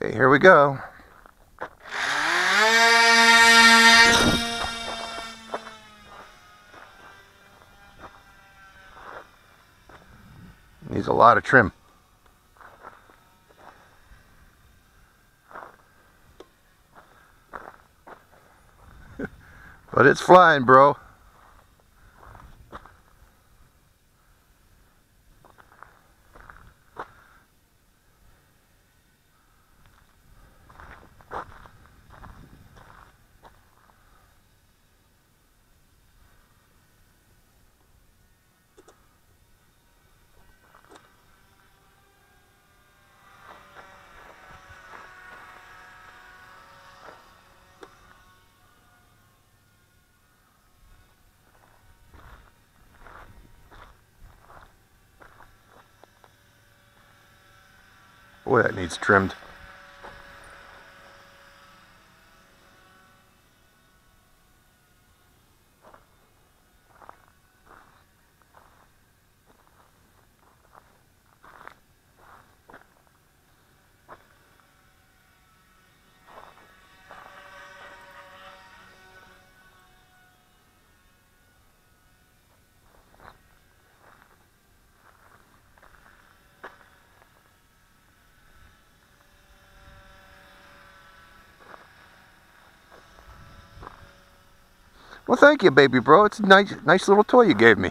Okay, here we go. Needs a lot of trim. But it's flying, bro. Boy, that needs trimmed. Well, thank you, baby bro. It's a nice little toy you gave me.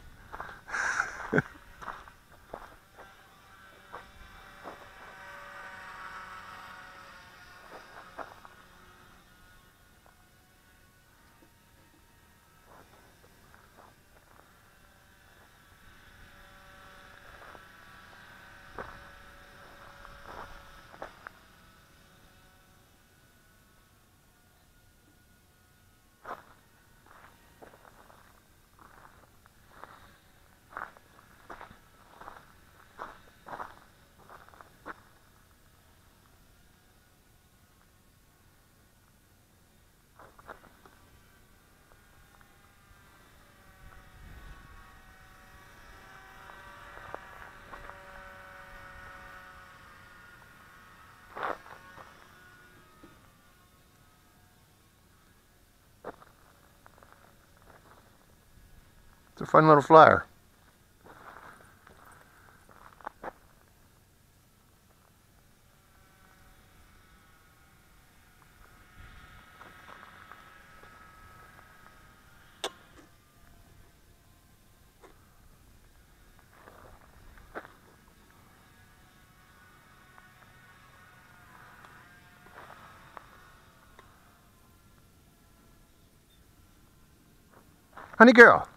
It's a fun little flyer. Honey girl.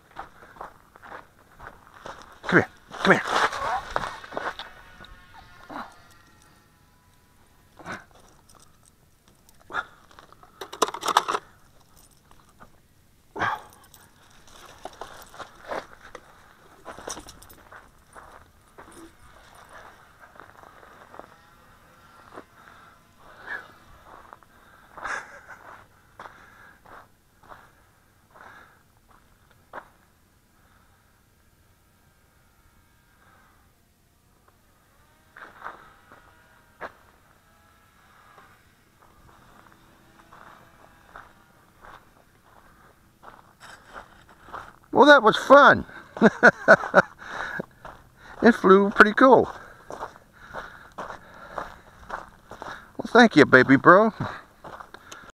Come here. Well, that was fun. It flew pretty cool. Well, thank you, baby bro.